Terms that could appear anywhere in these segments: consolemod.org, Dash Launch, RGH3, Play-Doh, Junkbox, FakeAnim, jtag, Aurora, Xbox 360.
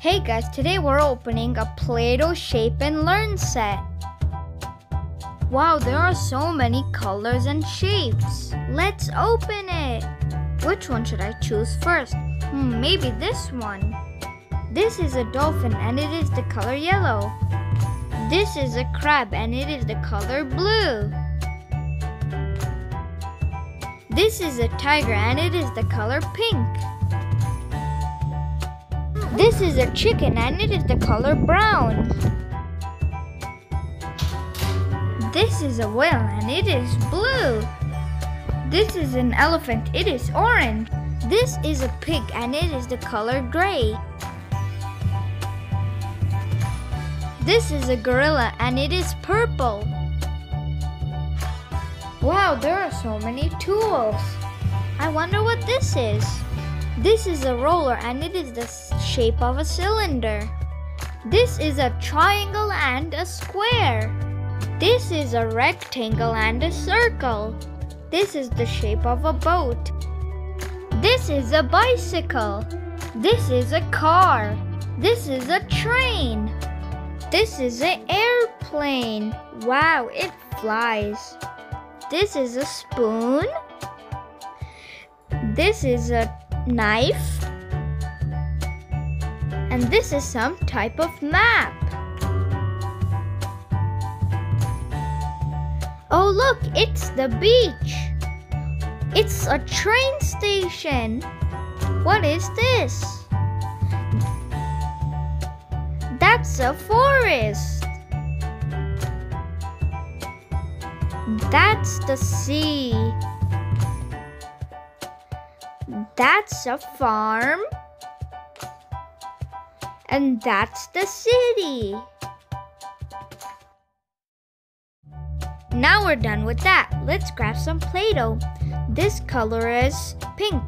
Hey guys, today we're opening a Play-Doh shape and learn set. Wow, there are so many colors and shapes. Let's open it. Which one should I choose first? Maybe this one. This is a dolphin and it is the color yellow. This is a crab and it is the color blue. This is a tiger and it is the color pink. This is a chicken and it is the color brown. This is a whale and it is blue. This is an elephant, it is orange. This is a pig and it is the color gray. This is a gorilla and it is purple. Wow, there are so many tools. I wonder what this is. This is a roller and it is the shape of a cylinder. This is a triangle and a square. This is a rectangle and a circle. This is the shape of a boat. This is a bicycle. This is a car. This is a train. This is an airplane. Wow, it flies. This is a spoon. This is a knife. And this is some type of map. Oh look, it's the beach. It's a train station. What is this? That's a forest. That's the sea. That's a farm. And that's the city. Now we're done with that. Let's grab some Play-Doh. This color is pink.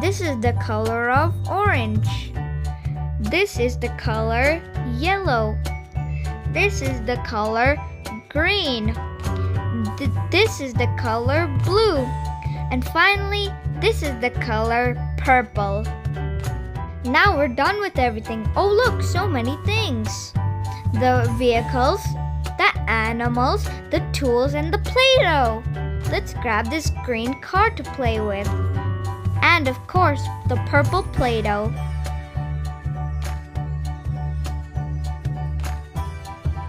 This is the color of orange. This is the color yellow. This is the color green. This is the color blue. And finally, this is the color purple. Now we're done with everything. Oh look, so many things. The vehicles, the animals, the tools, and the Play-Doh. Let's grab this green car to play with. And of course, the purple Play-Doh.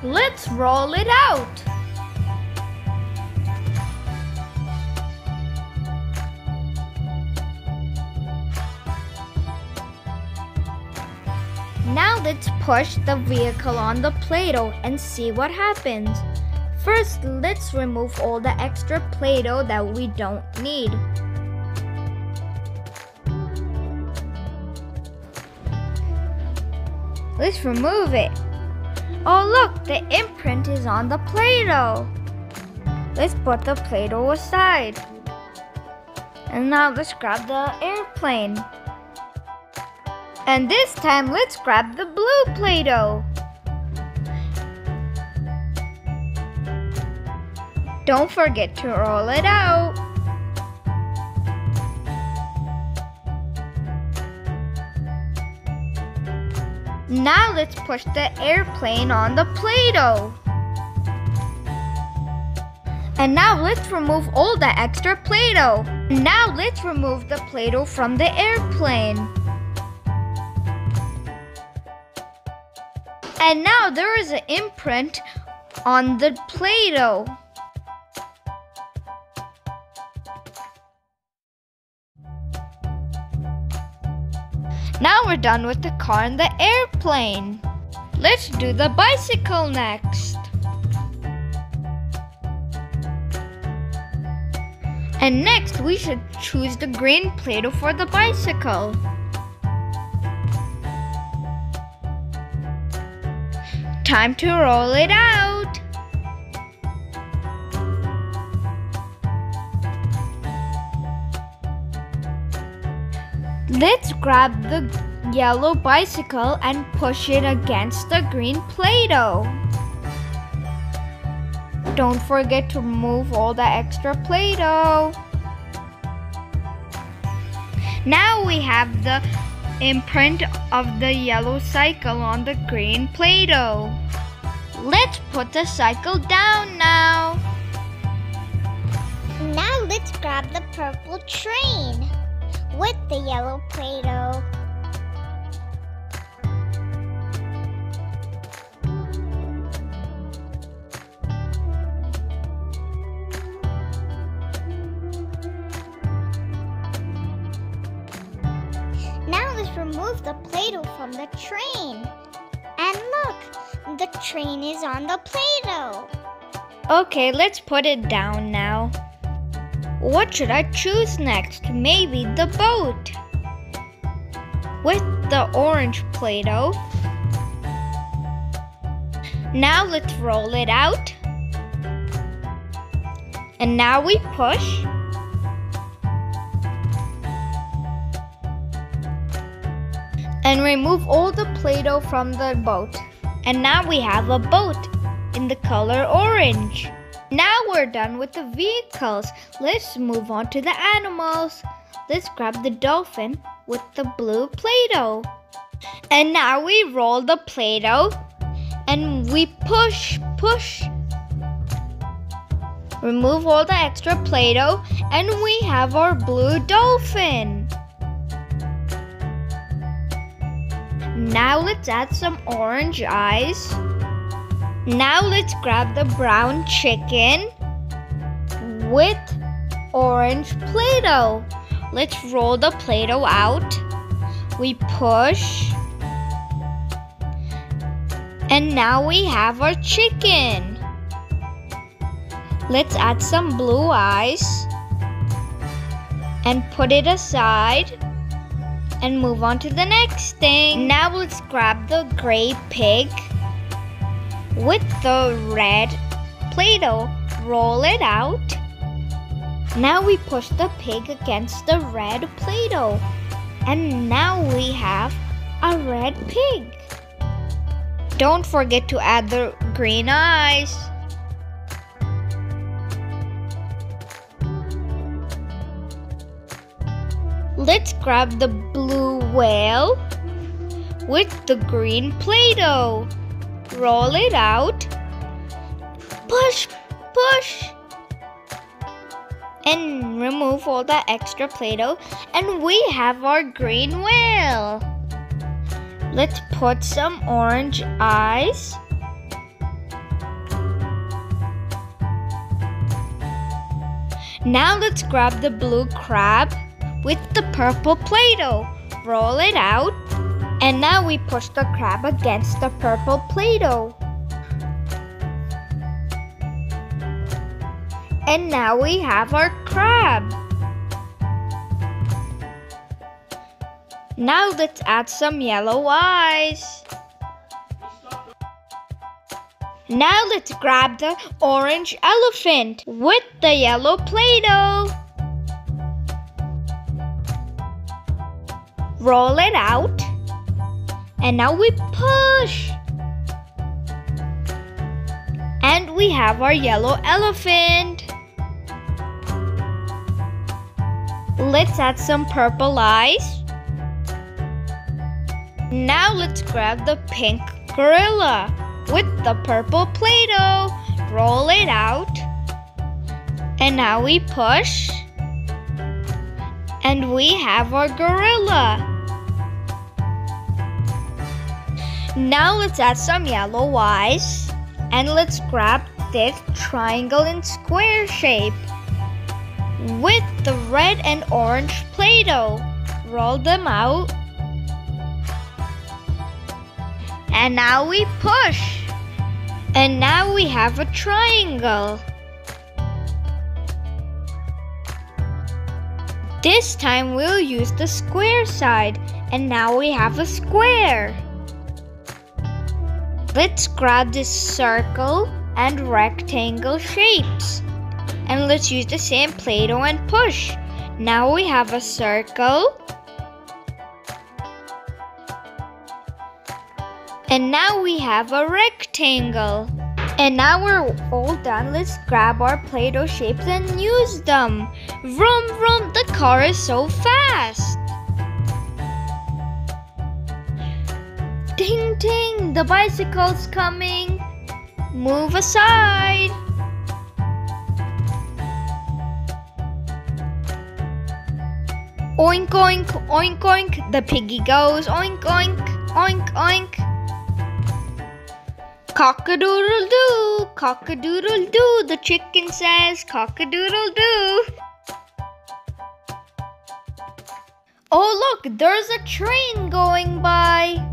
Let's roll it out. Now let's push the vehicle on the Play-Doh and see what happens. First, let's remove all the extra Play-Doh that we don't need. Let's remove it. Oh look, the imprint is on the Play-Doh. Let's put the Play-Doh aside. And now let's grab the airplane. And this time let's grab the blue Play-Doh. Don't forget to roll it out. Now let's push the airplane on the Play-Doh. And now let's remove all the extra Play-Doh. Now let's remove the Play-Doh from the airplane. And now there is an imprint on the Play-Doh. Now we're done with the car and the airplane. Let's do the bicycle next. And next we should choose the green Play-Doh for the bicycle. Time to roll it out. Let's grab the yellow bicycle and push it against the green Play-Doh. Don't forget to remove all the extra Play-Doh. Now we have the imprint of the yellow cycle on the green Play-Doh. Let's put the cycle down now. Now let's grab the purple train with the yellow Play-Doh. Now let's remove the Play-Doh from the train. And look, the train is on the Play-Doh. Okay, let's put it down now. What should I choose next? Maybe the boat with the orange Play-Doh. Now let's roll it out. And now we push. And remove all the Play-Doh from the boat. And now we have a boat in the color orange. Now we're done with the vehicles. Let's move on to the animals. Let's grab the dolphin with the blue Play-Doh. And now we roll the Play-Doh. And we push, push. Remove all the extra Play-Doh. And we have our blue dolphin. Now let's add some orange eyes. Now let's grab the brown chicken with orange Play-Doh. Let's roll the Play-Doh out. We push. And now we have our chicken. Let's add some blue eyes and put it aside. And move on to the next thing. Now let's grab the gray pig with the red Play-Doh. Roll it out. Now we push the pig against the red Play-Doh. And now we have a red pig. Don't forget to add the green eyes. Let's grab the blue whale with the green Play-Doh. Roll it out. Push, push. And remove all the extra Play-Doh. And we have our green whale. Let's put some orange eyes. Now let's grab the blue crab with the purple Play-Doh. Roll it out. And now we push the crab against the purple Play-Doh. And now we have our crab. Now let's add some yellow eyes. Now let's grab the orange elephant with the yellow Play-Doh. Roll it out. And now we push. And we have our yellow elephant. Let's add some purple eyes. Now let's grab the pink gorilla with the purple Play-Doh. Roll it out. And now we push. And we have our gorilla. Now let's add some yellow eyes and let's grab this triangle and square shape with the red and orange Play-Doh. Roll them out. And now we push. And now we have a triangle. This time we'll use the square side. And now we have a square. Let's grab this circle and rectangle shapes. And let's use the same Play-Doh and push. Now we have a circle. And now we have a rectangle. And now we're all done. Let's grab our Play-Doh shapes and use them. Vroom, vroom, the car is so fast. Ting ting, the bicycle's coming. Move aside. Oink oink, oink oink, the piggy goes. Oink oink, oink oink. Cock-a-doodle-doo, cock-a-doodle-doo, the chicken says cock-a-doodle-doo. Oh look, there's a train going by.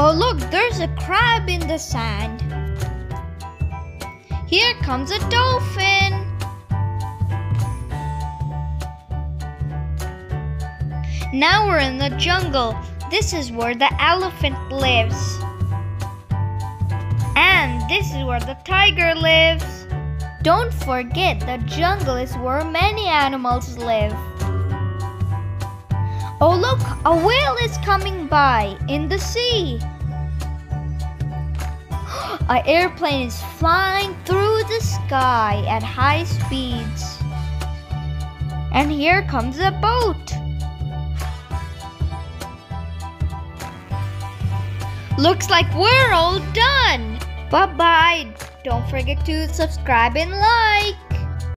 Oh look, there's a crab in the sand. Here comes a dolphin. Now we're in the jungle. This is where the elephant lives. And this is where the tiger lives. Don't forget, the jungle is where many animals live. Oh look, a whale is coming by in the sea. An airplane is flying through the sky at high speeds. And here comes a boat. Looks like we're all done. Bye-bye. Don't forget to subscribe and like.